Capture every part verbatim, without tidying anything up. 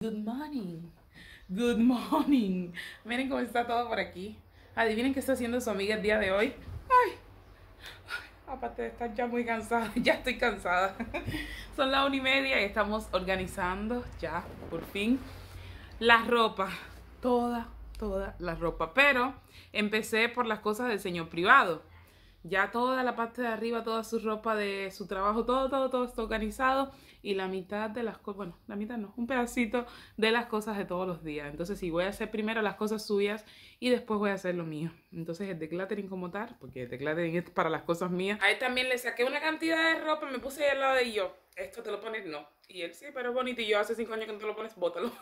Good morning, good morning. Miren cómo está todo por aquí. Adivinen qué está haciendo su amiga el día de hoy. Ay, ay, aparte de estar ya muy cansada, ya estoy cansada. Son las una y media y estamos organizando ya, por fin, la ropa. Toda, toda la ropa. Pero empecé por las cosas del señor privado. Ya toda la parte de arriba, toda su ropa de su trabajo, todo, todo, todo está organizado. Y la mitad de las cosas, bueno, la mitad no, un pedacito de las cosas de todos los días. Entonces sí, voy a hacer primero las cosas suyas y después voy a hacer lo mío. Entonces el decluttering como tal, porque el decluttering es para las cosas mías. A él también le saqué una cantidad de ropa, me puse ahí al lado de él, yo, ¿esto te lo pones? No. Y él, sí, pero es bonito. Y yo, hace cinco años que no te lo pones, bótalo.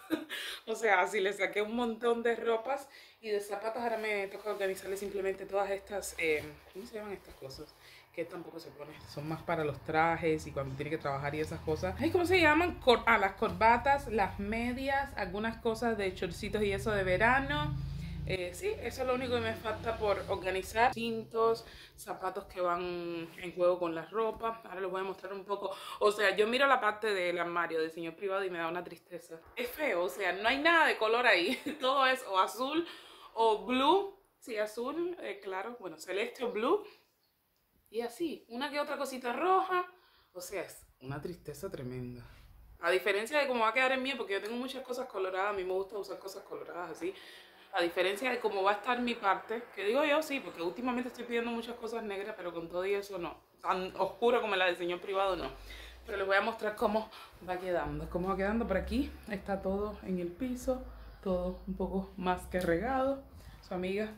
O sea, así le saqué un montón de ropas y de zapatos. Ahora me toca organizarle simplemente todas estas, eh, ¿cómo se llaman estas cosas? Que tampoco se pone. Son más para los trajes y cuando tiene que trabajar y esas cosas. Ay, ¿cómo se llaman? Cor ah, las corbatas, las medias, algunas cosas de chorcitos y eso de verano. Eh, sí, eso es lo único que me falta por organizar. Cintos, zapatos que van en juego con la ropa. Ahora les voy a mostrar un poco. O sea, yo miro la parte del armario del señor privado y me da una tristeza. Es feo, o sea, no hay nada de color ahí. Todo es o azul o blue. Sí, azul, eh, claro, bueno, celeste o blue. Y así, una que otra cosita roja. O sea, es una tristeza tremenda. A diferencia de cómo va a quedar el mío, porque yo tengo muchas cosas coloradas. A mí me gusta usar cosas coloradas así. A diferencia de cómo va a estar mi parte, que digo yo sí, porque últimamente estoy pidiendo muchas cosas negras, pero con todo y eso no. Tan oscuro como la del señor privado, no. Pero les voy a mostrar cómo va quedando. Cómo va quedando por aquí. Está todo en el piso. Todo un poco más que regado. Su amiga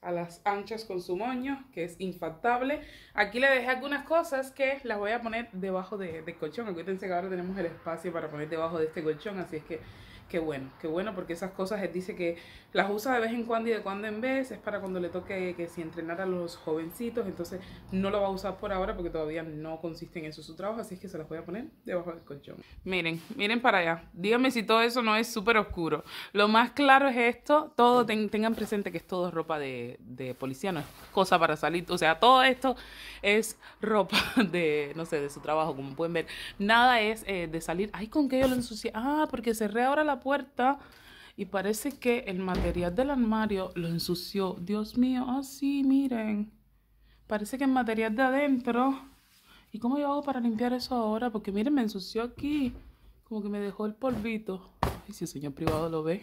a las anchas con su moño, que es infaltable. Aquí le dejé algunas cosas que las voy a poner debajo de, de colchón. Acuérdense que ahora tenemos el espacio para poner debajo de este colchón, así es que qué bueno, qué bueno, porque esas cosas él dice que las usa de vez en cuando y de cuando en vez. Es para cuando le toque que si entrenar a los jovencitos, entonces no lo va a usar por ahora porque todavía no consiste en eso su trabajo, así es que se las voy a poner debajo del colchón. Miren, miren para allá. Díganme si todo eso no es súper oscuro. Lo más claro es esto. Todo ten, tengan presente que es todo ropa de, de policía, no es cosa para salir. O sea, todo esto es ropa de, no sé, de su trabajo, como pueden ver. Nada es eh, de salir. Ay, ¿con qué yo lo ensucié? Ah, porque cerré ahora la puerta y parece que el material del armario lo ensució. Dios mío, así, oh, miren, parece que el material de adentro. ¿Y cómo yo hago para limpiar eso ahora? Porque miren, me ensució aquí, como que me dejó el polvito. Ay, si el señor privado lo ve.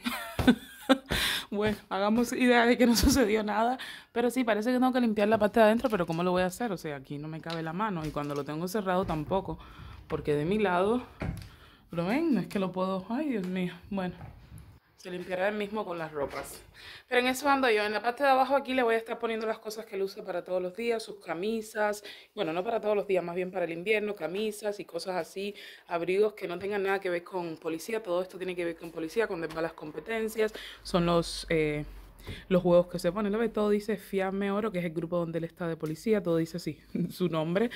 Bueno, hagamos idea de que no sucedió nada, pero sí, parece que tengo que limpiar la parte de adentro, pero ¿cómo lo voy a hacer? O sea, aquí no me cabe la mano y cuando lo tengo cerrado tampoco, porque de mi lado... ¿Lo ven? No es que lo puedo... Ay, Dios mío. Bueno, se limpiará el mismo con las ropas. Pero en eso ando yo. En la parte de abajo aquí le voy a estar poniendo las cosas que él usa para todos los días. Sus camisas. Bueno, no para todos los días, más bien para el invierno. Camisas y cosas así. Abrigos que no tengan nada que ver con policía. Todo esto tiene que ver con policía, con las competencias. Son los... Eh, los juegos que se ponen, ¿ve? Todo dice Fiamme Oro, que es el grupo donde él está de policía, todo dice así, su nombre.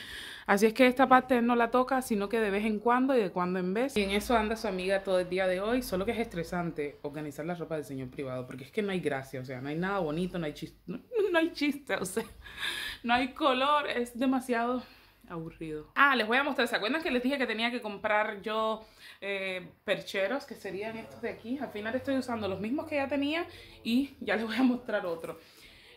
Así es que esta parte él no la toca, sino que de vez en cuando y de cuando en vez. Y en eso anda su amiga todo el día de hoy, solo que es estresante organizar la ropa del señor privado, porque es que no hay gracia, o sea, no hay nada bonito, no hay chiste, no, no hay chiste, o sea, no hay color, es demasiado... aburrido. Ah, les voy a mostrar. ¿Se acuerdan que les dije que tenía que comprar yo eh, percheros? Que serían estos de aquí. Al final estoy usando los mismos que ya tenía y ya les voy a mostrar otro.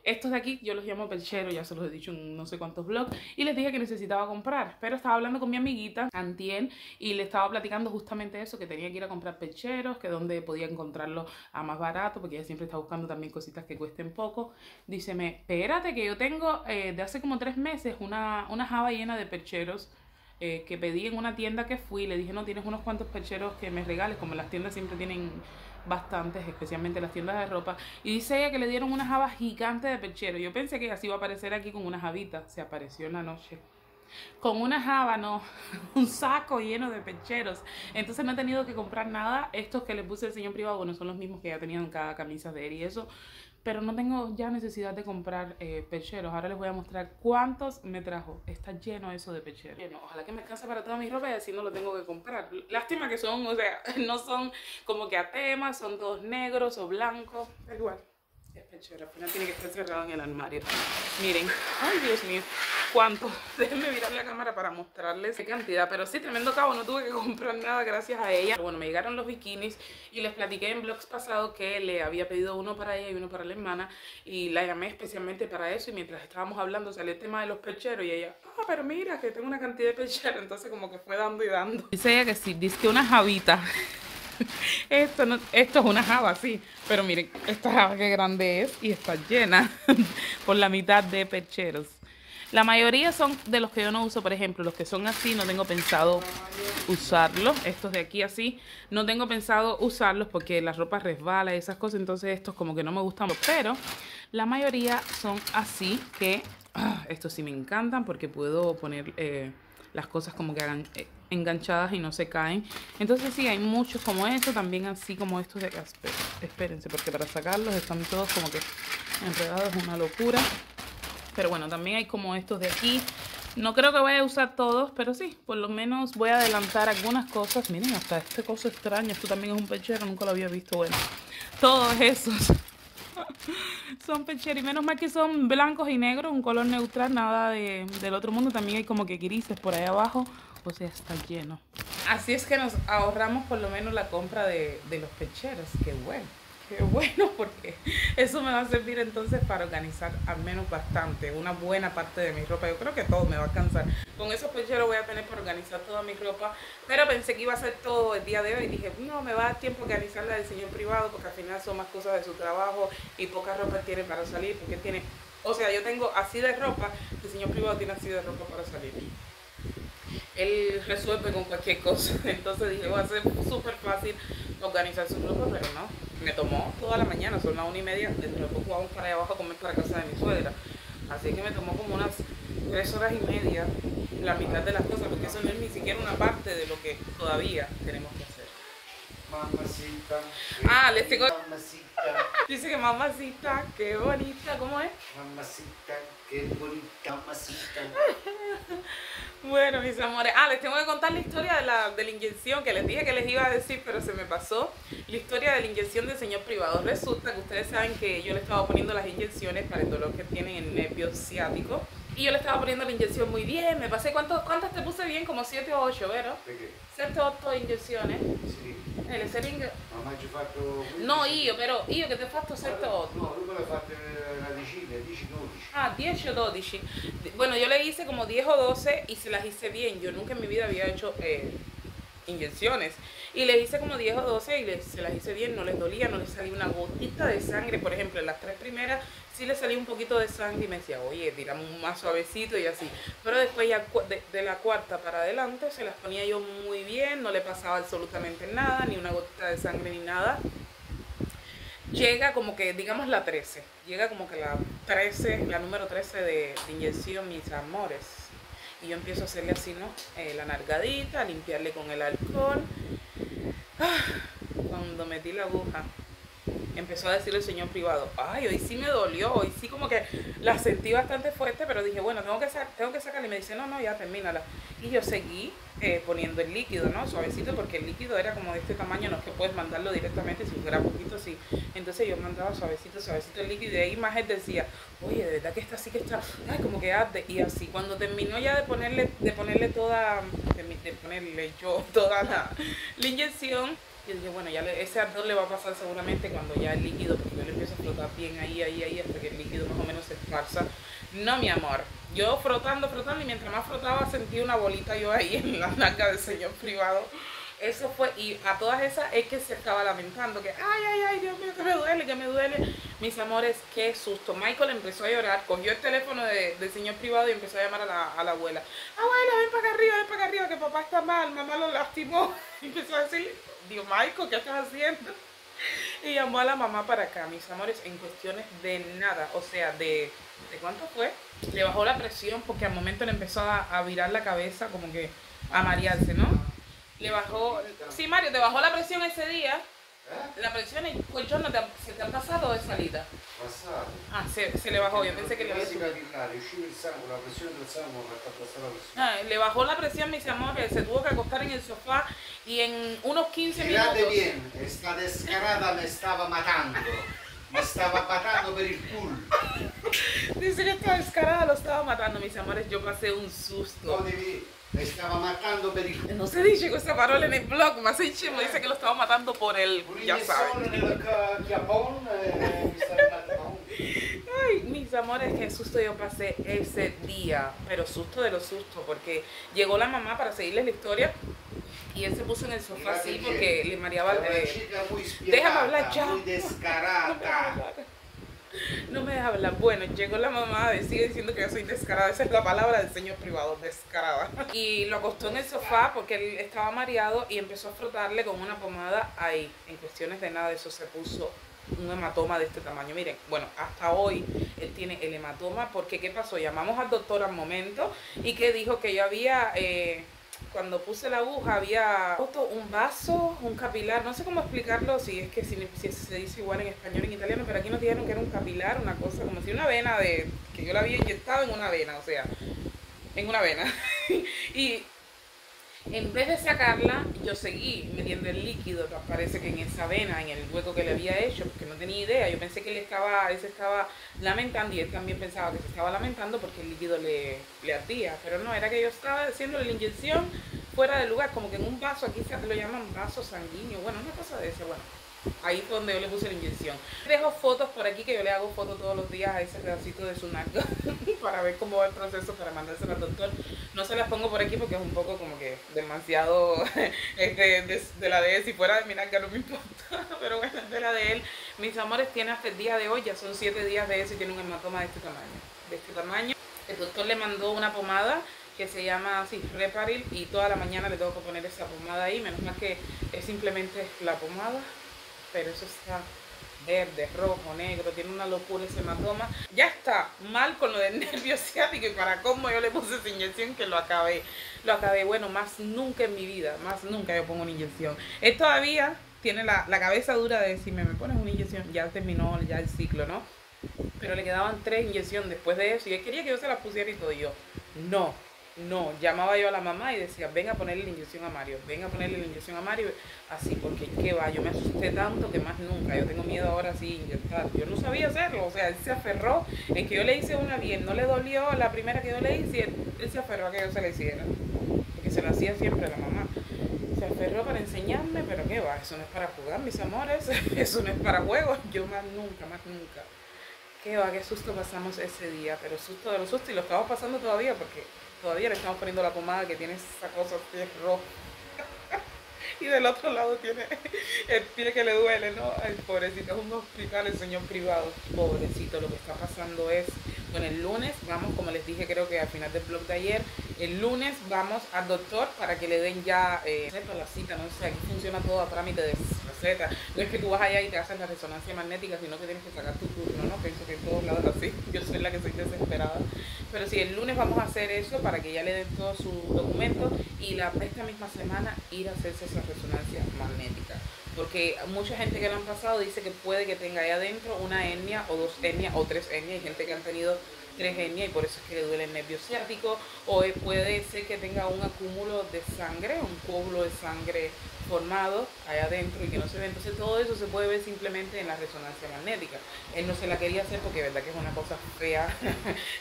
Estos de aquí yo los llamo percheros, ya se los he dicho en no sé cuántos vlogs. Y les dije que necesitaba comprar, pero estaba hablando con mi amiguita Antiel y le estaba platicando justamente eso, que tenía que ir a comprar percheros, que donde podía encontrarlos a más barato, porque ella siempre está buscando también cositas que cuesten poco. Díceme, espérate que yo tengo eh, de hace como tres meses una, una jaba llena de percheros eh, que pedí en una tienda que fui. Le dije, no, tienes unos cuantos percheros que me regales, como las tiendas siempre tienen... bastantes, especialmente las tiendas de ropa. Y dice ella que le dieron una jaba gigante de perchero. Yo pensé que así iba a aparecer aquí con una jabita. Se apareció en la noche. con una sábana, un saco lleno de pecheros. Entonces no he tenido que comprar nada. Estos que le puse el señor privado, bueno, son los mismos que ya tenían en cada camisa de él y eso. Pero no tengo ya necesidad de comprar eh, pecheros. Ahora les voy a mostrar cuántos me trajo. Está lleno eso de pecheros. Bueno, ojalá que me alcance para toda mi ropa y así no lo tengo que comprar. Lástima que son, o sea, no son como que a tema, son todos negros o blancos. Da igual. Es pechero, al final tiene que estar cerrado en el armario. Miren, ay Dios mío, cuánto. Déjenme virar la cámara para mostrarles qué cantidad. Pero sí, tremendo cabo, no tuve que comprar nada gracias a ella. Pero bueno, me llegaron los bikinis y les platiqué en vlogs pasados que le había pedido uno para ella y uno para la hermana. Y la llamé especialmente para eso. Y mientras estábamos hablando salió el tema de los pecheros y ella, ah, pero mira que tengo una cantidad de pecheros. Entonces como que fue dando y dando. Dice ella que sí, dice que una jabita. Esto, no, esto es una java, sí. Pero miren, esta java que grande es. Y está llena por la mitad de pecheros. La mayoría son de los que yo no uso. Por ejemplo, los que son así no tengo pensado usarlos. Estos de aquí así no tengo pensado usarlos porque la ropa resbala y esas cosas. Entonces estos como que no me gustan. Pero la mayoría son así que ah, estos sí me encantan porque puedo poner eh, las cosas como que hagan... Eh, enganchadas y no se caen. Entonces sí, hay muchos como estos, también así como estos de acá. Espérense, porque para sacarlos están todos como que enredados, una locura. Pero bueno, también hay como estos de aquí. No creo que vaya a usar todos, pero sí, por lo menos voy a adelantar algunas cosas. Miren, hasta este coso extraño, esto también es un pechero, nunca lo había visto. Bueno, todos esos son pecheros y menos mal que son blancos y negros, un color neutral, nada de, del otro mundo. También hay como que grises por ahí abajo. O sea, está lleno. Así es que nos ahorramos por lo menos la compra de, de los pecheros. Qué bueno, qué bueno, porque eso me va a servir entonces para organizar al menos bastante, una buena parte de mi ropa. Yo creo que todo me va a alcanzar. Con esos pecheros voy a tener para organizar toda mi ropa. Pero pensé que iba a ser todo el día de hoy. Y dije, no, me va a dar tiempo a organizar la del señor privado, porque al final son más cosas de su trabajo y poca ropa tiene para salir, porque tiene... O sea, yo tengo así de ropa, el señor privado tiene así de ropa para salir. Él resuelve con cualquier cosa. Entonces dije, va a ser súper fácil organizar su ropa, pero no. Me tomó toda la mañana, son las una y media. Dentro de poco vamos para allá abajo a comer para casa de mi suegra. Así que me tomó como unas tres horas y media la mitad de las cosas, porque eso no es ni siquiera una parte de lo que todavía tenemos que hacer. Mamacita. Ah, les tengo... Mamacita. Dice que mamacita, qué bonita, ¿cómo es? Mamacita, qué bonita, mamacita. Bueno, mis amores, ah, les tengo que contar la historia de la, de la inyección que les dije que les iba a decir, pero se me pasó. La historia de la inyección del señor privado. Resulta que ustedes saben que yo le estaba poniendo las inyecciones para el dolor que tienen en el nervio ciático. Y yo le estaba poniendo la inyección muy bien, me pasé, ¿cuánto, ¿cuántas te puse bien? Como siete u ocho, ¿verdad? ¿De qué? siete u ocho inyecciones. Sí. El seringa. Mamá, yo faccio... No, yo, pero io che te faccio siete u ocho. No, tú le faste la decina, diez o doce. Ah, diez o doce. Bueno, yo le hice como diez o doce y se las hice bien. Yo nunca en mi vida había hecho... Eh, inyecciones y les hice como diez o doce y les, se las hice bien, no les dolía, no les salía una gotita de sangre. Por ejemplo, en las tres primeras sí les salía un poquito de sangre y me decía, oye, tiramos más suavecito y así, pero después ya de, de la cuarta para adelante se las ponía yo muy bien, no le pasaba absolutamente nada, ni una gotita de sangre ni nada. Llega como que, digamos la trece, llega como que la trece, la número trece de, de inyección, mis amores. Y yo empiezo a hacerle así, ¿no? Eh, la nargadita, a limpiarle con el alcohol. Ah, cuando metí la aguja, empezó a decirle el señor privado, ay, hoy sí me dolió, hoy sí como que la sentí bastante fuerte, pero dije, bueno, tengo que, tengo que sacarla. Y me dice, no, no, ya termínala. Y yo seguí eh, poniendo el líquido, ¿no? Suavecito, porque el líquido era como de este tamaño, no es que puedes mandarlo directamente, si fuera poquito, sí. Entonces yo mandaba suavecito, suavecito el líquido, y ahí más él decía, oye, de verdad que esta sí que está, ay, como que arde. Y así, cuando terminó ya de ponerle, de ponerle toda, de, de ponerle yo toda la, la inyección, yo dije, bueno, ya le, ese ardor le va a pasar seguramente cuando ya el líquido, porque yo le empiezo a frotar bien ahí, ahí, ahí, hasta que el líquido más o menos se esparza. No, mi amor, yo frotando, frotando, y mientras más frotaba sentí una bolita yo ahí en la narca del señor privado. Eso fue, y a todas esas es que se estaba lamentando, que ay, ay, ay, Dios mío, que me duele, que me duele. Mis amores, qué susto. Michael empezó a llorar, cogió el teléfono de, del señor privado y empezó a llamar a la, a la abuela. Abuela, ven para acá arriba, ven para acá arriba, que papá está mal, mamá lo lastimó. Y empezó a decir, Dios, Michael, ¿qué estás haciendo? Y llamó a la mamá para acá, mis amores, en cuestiones de nada. O sea, de, ¿de cuánto fue? Le bajó la presión porque al momento le empezó a, a virar la cabeza, como que a marearse, ¿no? Le bajó... Sí, Mario, te bajó la presión ese día. ¿Eh? La presión y pues yo no te, se te ha pasado de salida. Pasado. Ah, se, se le bajó, yo pensé que le había subido. Ah, le bajó la presión, mis amores, se tuvo que acostar en el sofá y en unos quince minutos... Fíjate bien, esta descarada me estaba matando. Me estaba matando por el culo. Dice que esta descarada lo estaba matando, mis amores, yo pasé un susto. No, me estaba matando per il... No se dice questa parola nel blog, ma se dice, mi dice che lo stavo matando por el... Ya saben. Ay, mis amores, qué susto yo pasé ese día. Pero susto de los sustos, porque llegó la mamá para seguirles la historia y él se puso en el sofá así porque le mareaba el... Déjame hablar ya. Muy descarada. No me deja hablar. Bueno, llegó la mamá, sigue diciendo que yo soy descarada. Esa es la palabra del señor privado, descarada. Y lo acostó en el sofá porque él estaba mareado y empezó a frotarle con una pomada ahí. En cuestiones de nada de eso se puso un hematoma de este tamaño. Miren, bueno, hasta hoy él tiene el hematoma porque ¿qué pasó? Llamamos al doctor al momento y que dijo que yo había... Eh, cuando puse la aguja había roto un vaso, un capilar, no sé cómo explicarlo, si es que si, si se dice igual en español, en italiano, pero aquí nos dijeron que era un capilar, una cosa como si una vena de, que yo la había inyectado en una vena, o sea, en una vena. Y en vez de sacarla, yo seguí metiendo el líquido que aparece que en esa vena, en el hueco que le había hecho, porque no tenía idea. Yo pensé que él, estaba, él se estaba lamentando y él también pensaba que se estaba lamentando porque el líquido le, le ardía. Pero no, era que yo estaba haciéndole la inyección fuera del lugar, como que en un vaso, aquí lo llaman vaso sanguíneo, bueno, una cosa de esa, bueno. Ahí fue donde yo le puse la inyección. Dejo fotos por aquí, que yo le hago fotos todos los días a ese pedacito de su narco para ver cómo va el proceso, para mandárselo al doctor. No se las pongo por aquí porque es un poco como que demasiado de, de, de la de él. Si fuera de mi narca no me importa, pero bueno, es de la de él. Mis amores, tiene hasta el día de hoy, ya son siete días de eso y tiene un hematoma de este tamaño. De este tamaño. El doctor le mandó una pomada que se llama así, Reparil, y toda la mañana le tengo que poner esa pomada ahí. Menos mal que es simplemente la pomada. Pero eso está verde, rojo, negro, tiene una locura ese hematoma. Ya está mal con lo del nervio ciático y para cómo yo le puse esa inyección que lo acabé. Lo acabé, bueno, más nunca en mi vida, más nunca yo pongo una inyección. Él todavía tiene la, la cabeza dura de decirme, me pones una inyección, ya terminó ya el ciclo, ¿no? Pero le quedaban tres inyecciones después de eso y él quería que yo se las pusiera y todo. Y yo, no. No, llamaba yo a la mamá y decía, venga a ponerle la inyección a Mario, venga a ponerle la inyección a Mario, así, porque qué va, yo me asusté tanto que más nunca, yo tengo miedo ahora sí inyectar, yo no sabía hacerlo, o sea, él se aferró en que yo le hice una bien, no le dolió la primera que yo le hice, él, él se aferró a que yo se la hiciera, porque se la hacía siempre a la mamá, se aferró para enseñarme, pero qué va, eso no es para jugar, mis amores, eso no es para juegos, yo más nunca, más nunca, qué va, qué susto pasamos ese día, pero susto de los sustos y lo estamos pasando todavía porque... Todavía le estamos poniendo la pomada que tiene esa cosa que es roja. Y del otro lado tiene el pie que le duele, ¿no? Ay, pobrecito, es un hospital, el señor privado. Pobrecito, lo que está pasando es... Bueno, el lunes vamos, como les dije, creo que al final del vlog de ayer, el lunes vamos al doctor para que le den ya eh, la cita, no sé, aquí funciona todo a trámite de receta. No es que tú vas allá y te haces la resonancia magnética, sino que tienes que sacar tu turno, ¿no? Pienso que en todos lados así, yo soy la que soy desesperada. Pero sí, el lunes vamos a hacer eso para que ya le den todos sus documentos y la, esta misma semana ir a hacerse esa resonancia magnética. Porque mucha gente que lo han pasado dice que puede que tenga ahí adentro una hernia o dos hernias o tres hernias. Hay gente que han tenido tres hernias y por eso es que le duele el nervio ciático. O puede ser que tenga un acúmulo de sangre, un coágulo de sangre formado allá adentro y que no se ve. Entonces todo eso se puede ver simplemente en la resonancia magnética. Él no se la quería hacer porque es verdad que es una cosa fea.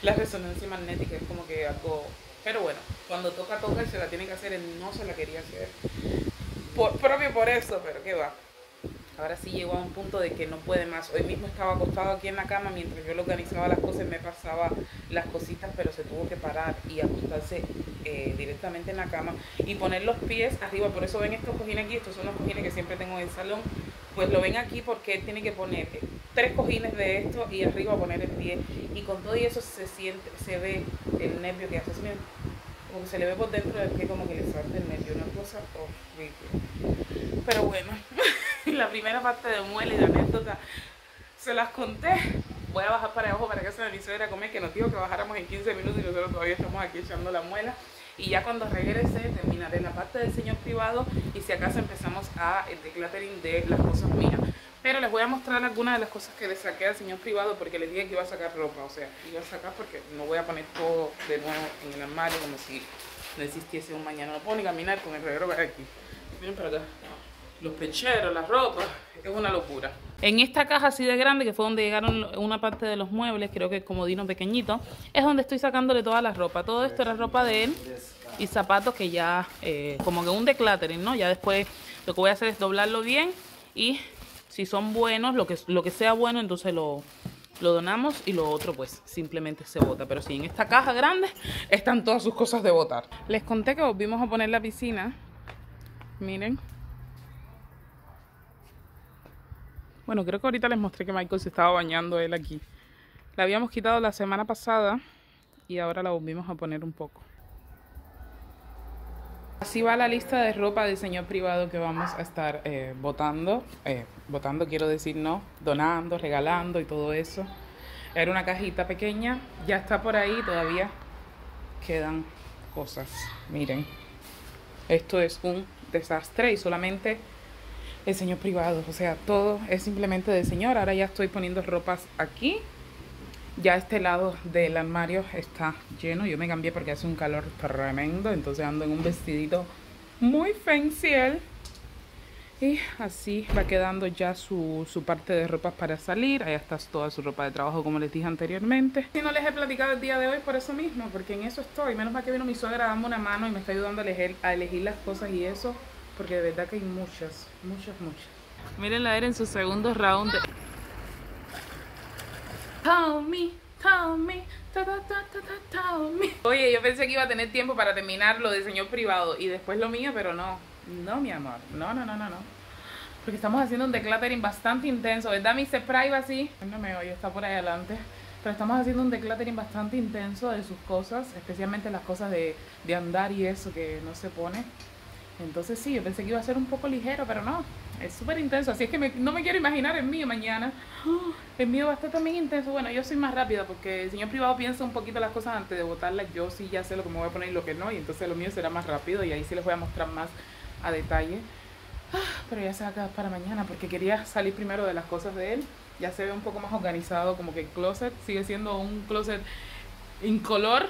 La resonancia magnética es como que algo... Pero bueno, cuando toca, toca y se la tiene que hacer, él no se la quería hacer. Por, propio por eso, pero qué va. Ahora sí llegó a un punto de que no puede más. Hoy mismo estaba acostado aquí en la cama mientras yo le organizaba las cosas, me pasaba las cositas, pero se tuvo que parar y acostarse eh, directamente en la cama y poner los pies arriba. Por eso ven estos cojines aquí, estos son los cojines que siempre tengo en el salón. Pues lo ven aquí porque él tiene que poner tres cojines de esto y arriba poner el pie. Y con todo eso se siente, se ve el nervio que hace. Como que se le ve por dentro del pie, como que le salta el nervio, una cosa horrible. Pero bueno, la primera la falta de muela y de anécdota se las conté. Voy a bajar para abajo para que se me hizo ir a comer, que nos dijo que bajáramos en quince minutos y nosotros todavía estamos aquí echando la muela. Y ya cuando regrese terminaré la parte del señor privado y si acaso empezamos a el decluttering de las cosas mías. Pero les voy a mostrar algunas de las cosas que le saqué al señor privado, porque les dije que iba a sacar ropa, o sea, iba a sacar porque no voy a poner todo de nuevo en el armario como si no existiese un mañana. No puedo ni caminar con el reguero para aquí. Miren para acá. Los pecheros, las ropas, es una locura. En esta caja así de grande, que fue donde llegaron una parte de los muebles, creo que el comodino pequeñito, es donde estoy sacándole toda la ropa. Todo esto era ropa de él y zapatos que ya, eh, como que un decluttering, ¿no? Ya después lo que voy a hacer es doblarlo bien y si son buenos, lo que, lo que sea bueno, entonces lo, lo donamos y lo otro pues simplemente se bota. Pero sí, en esta caja grande están todas sus cosas de botar. Les conté que volvimos a poner la piscina. Miren. Bueno, creo que ahorita les mostré que Michael se estaba bañando él aquí. La habíamos quitado la semana pasada y ahora la volvimos a poner un poco. Así va la lista de ropa del señor privado que vamos a estar eh, botando. Eh, botando quiero decir no, donando, regalando y todo eso. Era una cajita pequeña, ya está por ahí, todavía quedan cosas. Miren, esto es un desastre y solamente el señor privado, o sea, todo es simplemente del señor. Ahora ya estoy poniendo ropas aquí. Ya este lado del armario está lleno. Yo me cambié porque hace un calor tremendo, entonces ando en un vestidito muy fancy. Y así va quedando ya su, su parte de ropas para salir. Ahí está toda su ropa de trabajo, como les dije anteriormente. Si no les he platicado el día de hoy por eso mismo, porque en eso estoy. Menos mal que vino mi suegra dando una mano y me está ayudando a elegir, a elegir las cosas y eso, porque de verdad que hay muchas, muchas, muchas. Miren la era en su segundo round. De... Tell me, tell me, ta, ta, ta, ta, tell me. Oye, yo pensé que iba a tener tiempo para terminar lo de señor privado y después lo mío, pero no. No, mi amor. No, no, no, no, no. Porque estamos haciendo un decluttering bastante intenso, ¿verdad, mister Privacy? No me oye, está por ahí adelante. Pero estamos haciendo un decluttering bastante intenso de sus cosas, especialmente las cosas de, de andar y eso que no se pone. Entonces sí, yo pensé que iba a ser un poco ligero, pero no, es súper intenso. Así es que me, no me quiero imaginar el mío mañana. Oh, el mío va a estar también intenso. Bueno, yo soy más rápida porque el señor privado piensa un poquito las cosas antes de botarlas. Yo sí ya sé lo que me voy a poner y lo que no, y entonces lo mío será más rápido y ahí sí les voy a mostrar más a detalle. Ah, pero ya se va a quedar para mañana porque quería salir primero de las cosas de él. Ya se ve un poco más organizado, como que el closet sigue siendo un closet incolor,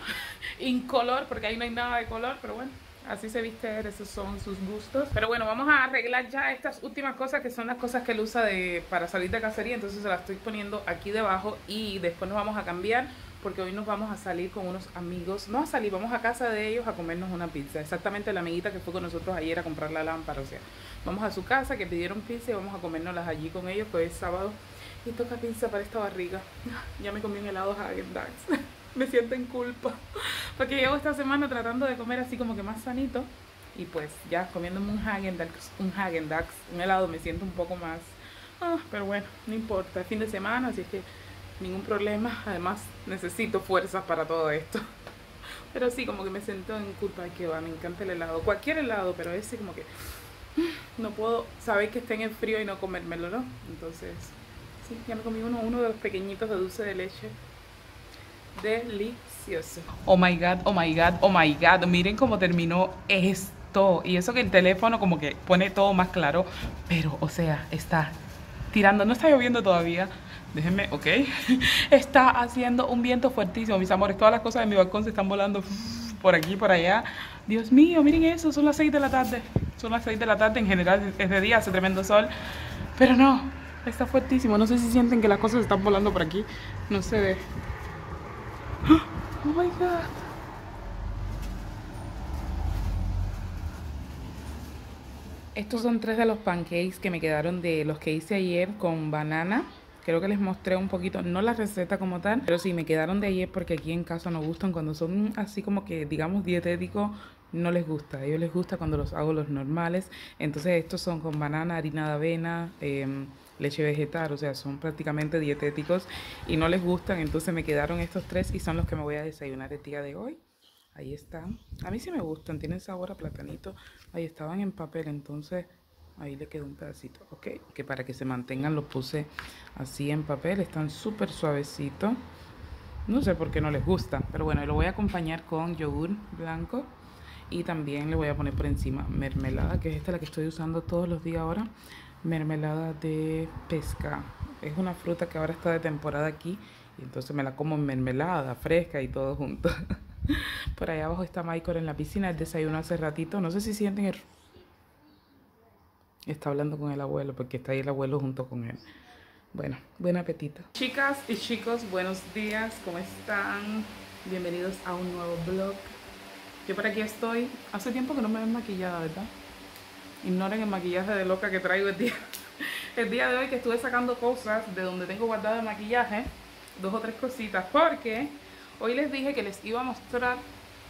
incolor porque ahí no hay nada de color, pero bueno. Así se viste, esos son sus gustos. Pero bueno, vamos a arreglar ya estas últimas cosas, que son las cosas que él usa de, para salir de cacería. Entonces se las estoy poniendo aquí debajo y después nos vamos a cambiar, porque hoy nos vamos a salir con unos amigos. No a salir, vamos a casa de ellos a comernos una pizza. Exactamente la amiguita que fue con nosotros ayer a comprar la lámpara. O sea, vamos a su casa, que pidieron pizza, y vamos a comérnoslas allí con ellos, que hoy es sábado. Y toca pizza para esta barriga. Ya me comí un helado Häagen-Dazs. Me siento en culpa porque llevo esta semana tratando de comer así como que más sanito y pues ya comiéndome un Häagen-Dazs, un Häagen-Dazs, un helado, me siento un poco más, ah, pero bueno, no importa, es fin de semana, así es que ningún problema. Además necesito fuerzas para todo esto, pero sí, como que me siento en culpa. Que va, me encanta el helado, cualquier helado, pero ese como que no puedo saber que esté en el frío y no comérmelo, ¿no? Entonces sí, ya me comí uno, uno de los pequeñitos de dulce de leche. Delicioso. Oh my god, oh my god, oh my god. Miren cómo terminó esto. Y eso que el teléfono como que pone todo más claro, pero o sea, está tirando, no está lloviendo todavía. Déjenme, ok. Está haciendo un viento fuertísimo, mis amores. Todas las cosas de mi balcón se están volando por aquí, por allá. Dios mío, miren eso, son las seis de la tarde. Son las seis de la tarde, en general es de día, hace tremendo sol, pero no, está fuertísimo. No sé si sienten que las cosas están volando por aquí. No se ve. Oh my god. Estos son tres de los pancakes que me quedaron de los que hice ayer con banana. Creo que les mostré un poquito, no la receta como tal, pero sí me quedaron de ayer porque aquí en casa no gustan cuando son así como que digamos dietéticos. No les gusta, a ellos les gusta cuando los hago los normales. Entonces estos son con banana, harina de avena, eh, leche vegetal, o sea, son prácticamente dietéticos y no les gustan. Entonces me quedaron estos tres y son los que me voy a desayunar el día de hoy. Ahí están, a mí sí me gustan, tienen sabor a platanito. Ahí estaban en papel, entonces Ahí le quedó un pedacito, ok, que para que se mantengan lo puse así en papel. Están súper suavecitos. No sé por qué no les gusta, pero bueno, lo voy a acompañar con yogur blanco. Y también le voy a poner por encima mermelada, que es esta la que estoy usando todos los días ahora. Mermelada de pesca. Es una fruta que ahora está de temporada aquí. Y entonces me la como en mermelada, fresca y todo junto. Por ahí abajo está Michael en la piscina. Él desayunó hace ratito. No sé si sienten el... Está hablando con el abuelo, porque está ahí el abuelo junto con él. Bueno, buen apetito. Chicas y chicos, buenos días. ¿Cómo están? Bienvenidos a un nuevo vlog. Yo por aquí estoy. Hace tiempo que no me ven maquillada, ¿verdad? Ignoren el maquillaje de loca que traigo el día, el día de hoy, que estuve sacando cosas de donde tengo guardado de maquillaje. Dos o tres cositas. Porque hoy les dije que les iba a mostrar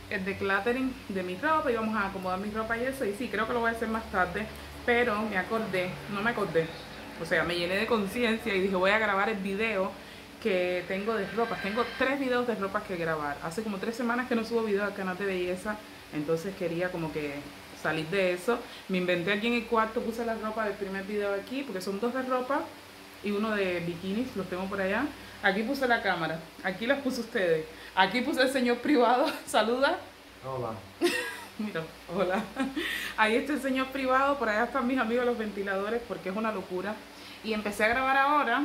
el decluttering de mi ropa. Íbamos a acomodar mi ropa y eso. Y sí, creo que lo voy a hacer más tarde. Pero me acordé, no me acordé. O sea, me llené de conciencia y dije, voy a grabar el video que tengo de ropa. Tengo tres videos de ropa que grabar. Hace como tres semanas que no subo video al canal de belleza. Entonces quería como que salir de eso. Me inventé aquí en el cuarto, puse la ropa del primer video aquí, porque son dos de ropa y uno de bikinis, los tengo por allá. Aquí puse la cámara, aquí las puse ustedes. Aquí puse el señor privado, saluda. Hola. Mira, hola. Ahí está el señor privado, por allá están mis amigos los ventiladores, porque es una locura. Y empecé a grabar ahora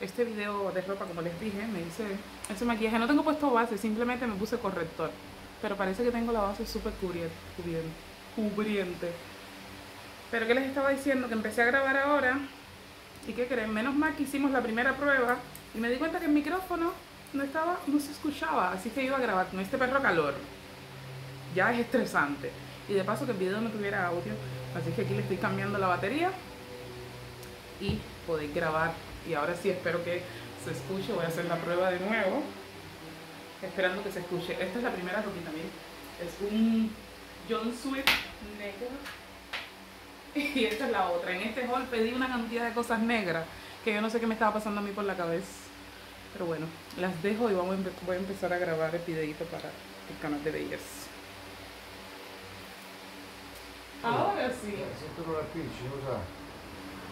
este video de ropa, como les dije. Me hice ese maquillaje, no tengo puesto base, simplemente me puse corrector. Pero parece que tengo la base súper cubriente, cubriente. Pero que les estaba diciendo, que empecé a grabar ahora. ¿Y qué creen? Menos mal que hicimos la primera prueba y me di cuenta que el micrófono no estaba, no se escuchaba. Así que iba a grabar con este perro calor. Ya es estresante. Y de paso que el video no tuviera audio. Así que aquí le estoy cambiando la batería y poder grabar. Y ahora sí espero que se escuche. Voy a hacer la prueba de nuevo, esperando que se escuche. Esta es la primera ropita, miren. Es un John Sweet negro. Y esta es la otra. En este haul pedí una cantidad de cosas negras que yo no sé qué me estaba pasando a mí por la cabeza. Pero bueno, las dejo y vamos, voy a empezar a grabar el videito para el canal de belleza. Ahora sí.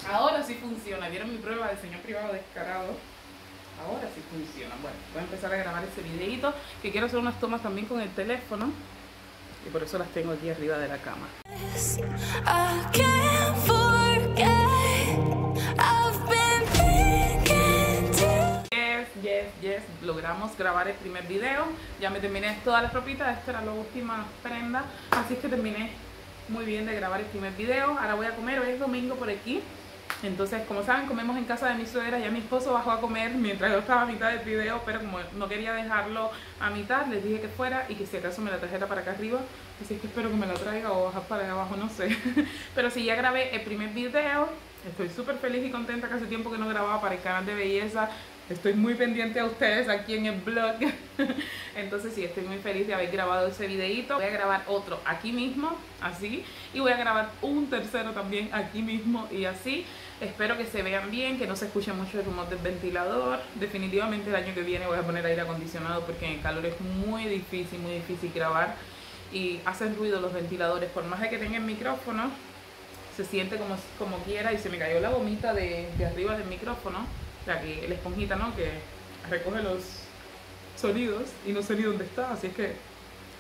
Ahora sí funciona. ¿Vieron mi prueba del señor privado descarado? Ahora sí funciona. Bueno, voy a empezar a grabar ese videito, que quiero hacer unas tomas también con el teléfono. Y por eso las tengo aquí arriba de la cama. Yes, yes, yes. Logramos grabar el primer video. Ya me terminé todas las ropitas. Esta era la última prenda. Así que terminé muy bien de grabar el primer video. Ahora voy a comer, hoy es domingo por aquí. Entonces, como saben, comemos en casa de mi suegra. Ya mi esposo bajó a comer mientras yo estaba a mitad del video, pero como no quería dejarlo a mitad, les dije que fuera y que si acaso me la trajera para acá arriba. Así que espero que me la traiga o bajar para allá abajo, no sé. Pero si ya grabé el primer video, estoy súper feliz y contenta, que hace tiempo que no grababa para el canal de belleza. Estoy muy pendiente a ustedes aquí en el blog. Entonces sí, estoy muy feliz de haber grabado ese videito. Voy a grabar otro aquí mismo, así. Y voy a grabar un tercero también aquí mismo y así. Espero que se vean bien, que no se escuche mucho el rumor del ventilador. Definitivamente el año que viene voy a poner aire acondicionado, porque en el calor es muy difícil, muy difícil grabar. Y hacen ruido los ventiladores, por más de que tenga el micrófono. Se siente como, como quiera. Y se me cayó la gomita de, de arriba del micrófono. La, que, la esponjita, ¿no? Que recoge los sonidos y no sé ni dónde está, así es que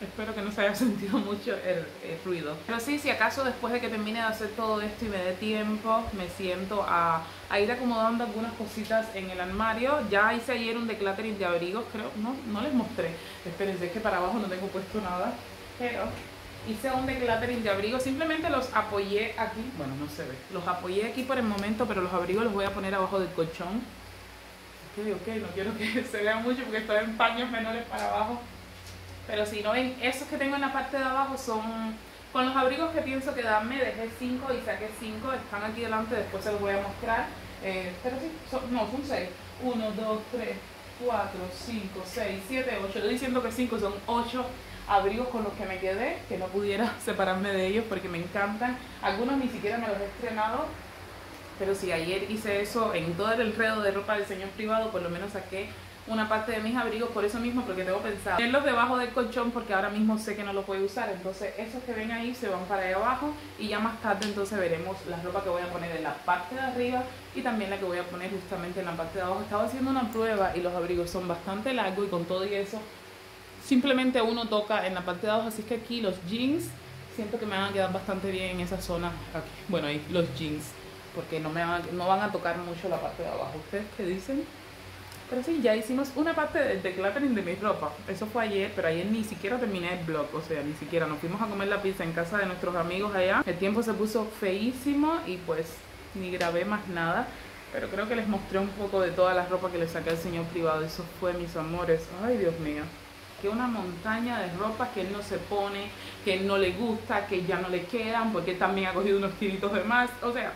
espero que no se haya sentido mucho el, el ruido. Pero sí, si acaso después de que termine de hacer todo esto y me dé tiempo, me siento a, a ir acomodando algunas cositas en el armario. Ya hice ayer un decluttering de abrigos, creo, no, no les mostré. Espérense, es que para abajo no tengo puesto nada, pero hice un decluttering de abrigos, simplemente los apoyé aquí. Bueno, no se ve. Los apoyé aquí por el momento, pero los abrigos los voy a poner abajo del colchón. Ok, ok, no quiero que se vea mucho porque estoy en paños menores para abajo. Pero si no ven, esos que tengo en la parte de abajo son... Con los abrigos que pienso quedarme, dejé cinco y saqué cinco. Están aquí delante, después se los voy a mostrar. Eh, pero sí, son, no, son seis. Uno, dos, tres, cuatro, cinco, seis, siete, ocho. Estoy diciendo que cinco, son ocho abrigos con los que me quedé, que no pudiera separarme de ellos porque me encantan. Algunos ni siquiera me los he estrenado, pero si ayer hice eso en todo el enredo de ropa del señor privado, por lo menos saqué una parte de mis abrigos por eso mismo, porque tengo pensado ponerlos debajo del colchón, porque ahora mismo sé que no lo puedo usar. Entonces esos que ven ahí se van para ahí abajo, y ya más tarde entonces veremos la ropa que voy a poner en la parte de arriba y también la que voy a poner justamente en la parte de abajo. Estaba haciendo una prueba y los abrigos son bastante largos, y con todo y eso simplemente uno toca en la parte de abajo, así que aquí los jeans siento que me van a quedar bastante bien en esa zona aquí. Bueno, ahí los jeans, porque no, me van, no van a tocar mucho la parte de abajo. ¿Ustedes qué dicen? Pero sí, ya hicimos una parte del decluttering de mi ropa. Eso fue ayer, pero ayer ni siquiera terminé el vlog. O sea, ni siquiera nos fuimos a comer la pizza en casa de nuestros amigos allá. El tiempo se puso feísimo y pues ni grabé más nada. Pero creo que les mostré un poco de toda la ropa que le saqué al señor privado. Eso fue, mis amores. Ay, Dios mío. Que una montaña de ropa que él no se pone, que él no le gusta, que ya no le quedan, porque él también ha cogido unos kilitos de más. O sea,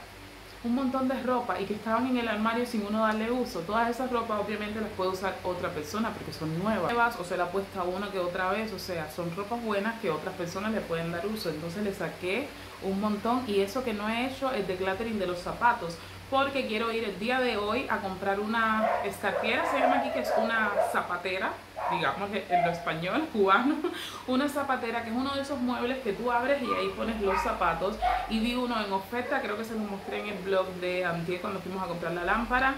un montón de ropa, y que estaban en el armario sin uno darle uso. Todas esas ropas obviamente las puede usar otra persona porque son nuevas, o se la ha puesto una que otra vez, o sea, son ropas buenas que otras personas le pueden dar uso. Entonces le saqué un montón, y eso que no he hecho es decluttering de los zapatos, porque quiero ir el día de hoy a comprar una escarpiera, se llama aquí, que es una zapatera, digamos en lo español, cubano, una zapatera, que es uno de esos muebles que tú abres y ahí pones los zapatos. Y vi uno en oferta, creo que se los mostré en el blog de Antiel cuando fuimos a comprar la lámpara.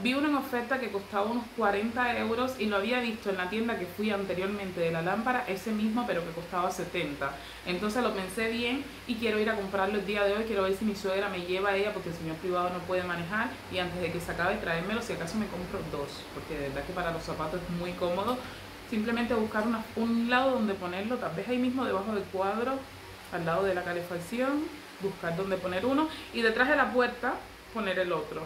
Vi uno en oferta que costaba unos cuarenta euros, y lo había visto en la tienda que fui anteriormente de la lámpara, ese mismo, pero que costaba setenta. Entonces lo pensé bien y quiero ir a comprarlo el día de hoy. Quiero ver si mi suegra me lleva a ella, porque el señor privado no puede manejar, y antes de que se acabe traérmelo, si acaso me compro dos, porque de verdad que para los zapatos es muy cómodo. Simplemente buscar una, un lado donde ponerlo, tal vez ahí mismo debajo del cuadro, al lado de la calefacción, buscar donde poner uno, y detrás de la puerta poner el otro.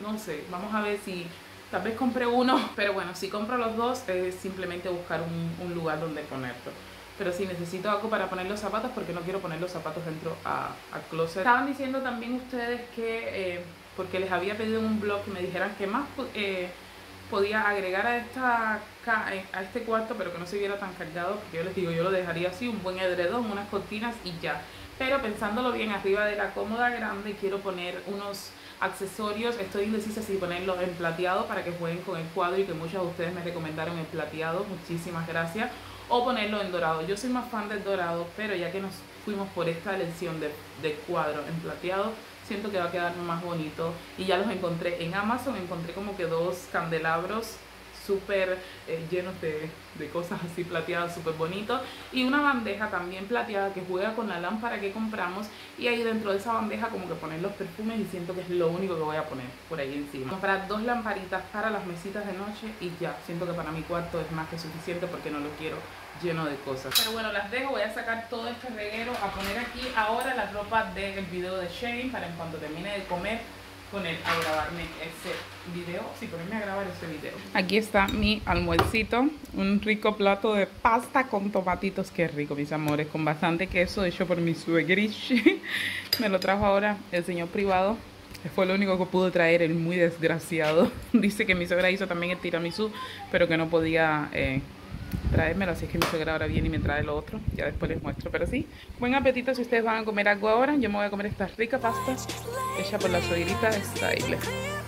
No sé, vamos a ver si tal vez compré uno, pero bueno, si compro los dos es simplemente buscar un, un lugar donde ponerlo. Pero sí, necesito algo para poner los zapatos, porque no quiero poner los zapatos dentro a, a closet. Estaban diciendo también ustedes que, eh, porque les había pedido un blog, que me dijeran que más eh, podía agregar a, esta, a este cuarto, pero que no se viera tan cargado, porque yo les digo, yo lo dejaría así, un buen edredón, unas cortinas y ya. Pero pensándolo bien, arriba de la cómoda grande quiero poner unos accesorios. Estoy indecisa si ponerlos en plateado para que jueguen con el cuadro, y que muchos de ustedes me recomendaron en plateado, muchísimas gracias, o ponerlo en dorado. Yo soy más fan del dorado, pero ya que nos fuimos por esta elección de, de cuadro en plateado, siento que va a quedar más bonito. Y ya los encontré en Amazon, encontré como que dos candelabros súper eh, llenos de, de cosas así plateadas, súper bonito, y una bandeja también plateada que juega con la lámpara que compramos, y ahí dentro de esa bandeja como que poner los perfumes, y siento que es lo único que voy a poner por ahí encima. Comprar dos lamparitas para las mesitas de noche y ya, siento que para mi cuarto es más que suficiente, porque no lo quiero lleno de cosas. Pero bueno, las dejo, voy a sacar todo este reguero, a poner aquí ahora la ropa del video de Shane, para en cuanto termine de comer poner a grabarme ese video, sí, ponerme a grabar ese video. Aquí está mi almuercito, un rico plato de pasta con tomatitos, qué rico, mis amores, con bastante queso hecho por mi suegrish. Me lo trajo ahora el señor privado, fue lo único que pudo traer, el muy desgraciado. Dice que mi suegra hizo también el tiramisú, pero que no podía eh, traérmelo, así es que mi suegra ahora viene y me trae lo otro, ya después les muestro. Pero sí, buen apetito si ustedes van a comer algo ahora. Yo me voy a comer esta rica pasta hecha por la suegrita de Style.